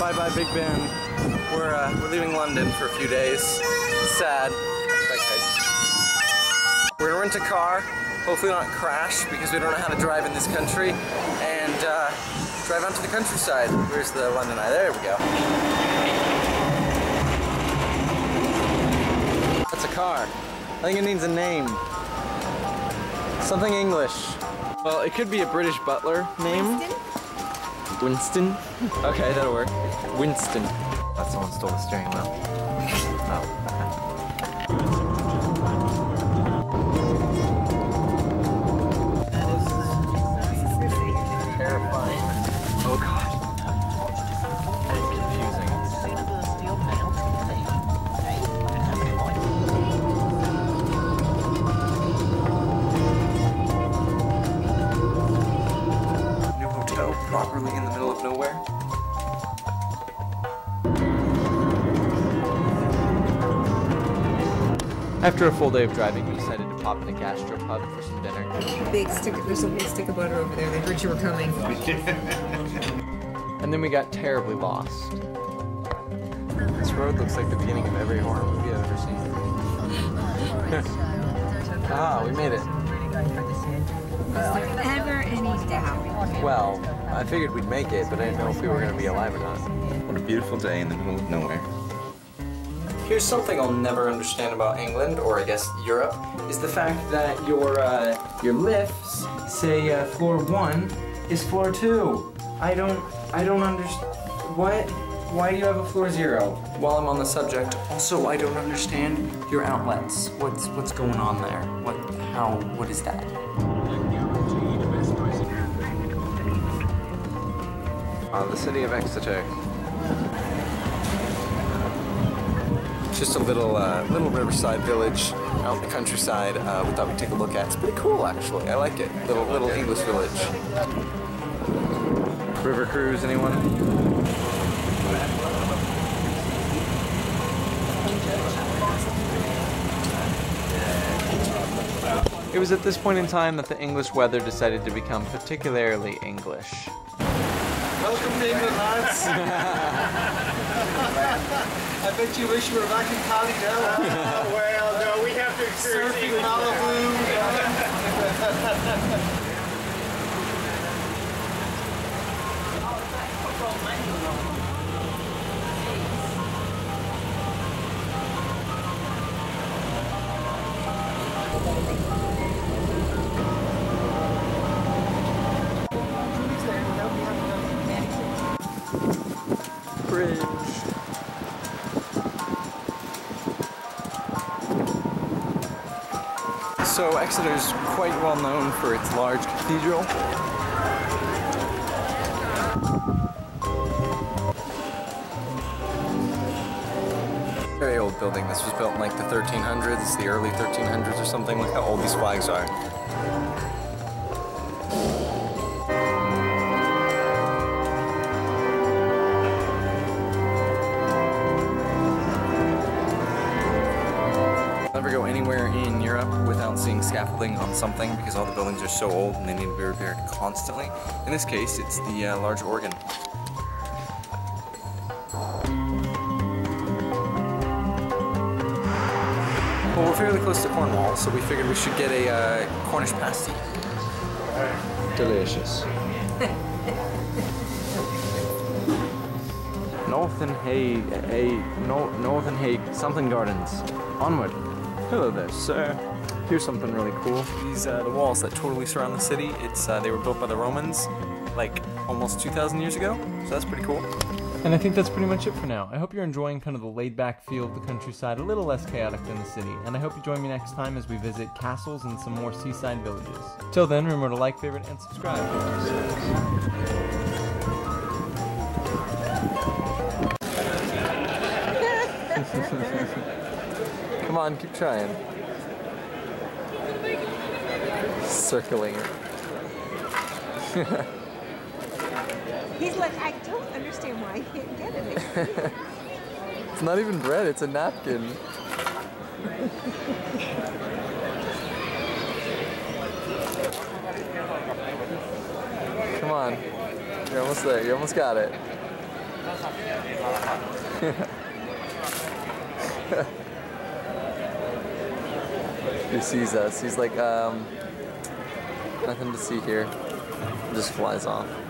Bye-bye, Big Ben. We're leaving London for a few days. Sad. Okay. We're gonna rent a car. Hopefully not crash, because we don't know how to drive in this country. And drive onto the countryside. Where's the London Eye? There we go. That's a car. I think it needs a name. Something English. Well, it could be a British butler name. Winston? Okay, that'll work. Winston. That someone stole the steering wheel. Oh. This is terrifying. Oh god. It's confusing. New hotel properly in the middle of nowhere. After a full day of driving, we decided to pop in a gastropub for some dinner. There's a big stick of butter over there. They heard you were coming. And then we got terribly lost. This road looks like the beginning of every horror movie I've ever seen. Ah, we made it. Is there ever any doubt? Well, I figured we'd make it, but I didn't know if we were going to be alive or not. What a beautiful day in the middle of nowhere. Here's something I'll never understand about England, or I guess Europe, is the fact that your lifts say floor 1 is floor 2. I don't understand. What? Why do you have a floor 0? While I'm on the subject, also I don't understand your outlets. What's going on there? What is that? The city of Exeter. Just a little riverside village out in the countryside. We thought we'd take a look at. It's pretty cool, actually. I like it. Little English village. River cruise, anyone? It was at this point in time that the English weather decided to become particularly English. Welcome to England, lads. I bet you wish you were back in Cali now. Well, no, we have to experience surfing Malibu. So Exeter's quite well known for its large cathedral. Very old building. This was built in like the 1300s, the early 1300s or something. Look how old these flags are. Go anywhere in Europe without seeing scaffolding on something, because all the buildings are so old and they need to be repaired constantly. In this case, it's the large organ. Well, we're fairly close to Cornwall, so we figured we should get a Cornish pasty. Delicious. Northern Hague something gardens. Onward. Hello there, sir. Here's something really cool. These are the walls that totally surround the city. They were built by the Romans like almost 2,000 years ago, so that's pretty cool. And I think that's pretty much it for now. I hope you're enjoying kind of the laid-back feel of the countryside, a little less chaotic than the city, and I hope you join me next time as we visit castles and some more seaside villages. Till then, remember to like, favorite, and subscribe. Come on, keep trying. Circling it. He's like, I don't understand why I can't get it. It's not even bread, it's a napkin. Come on. You're almost there. You almost got it. He sees us. He's like, nothing to see here. Just flies off.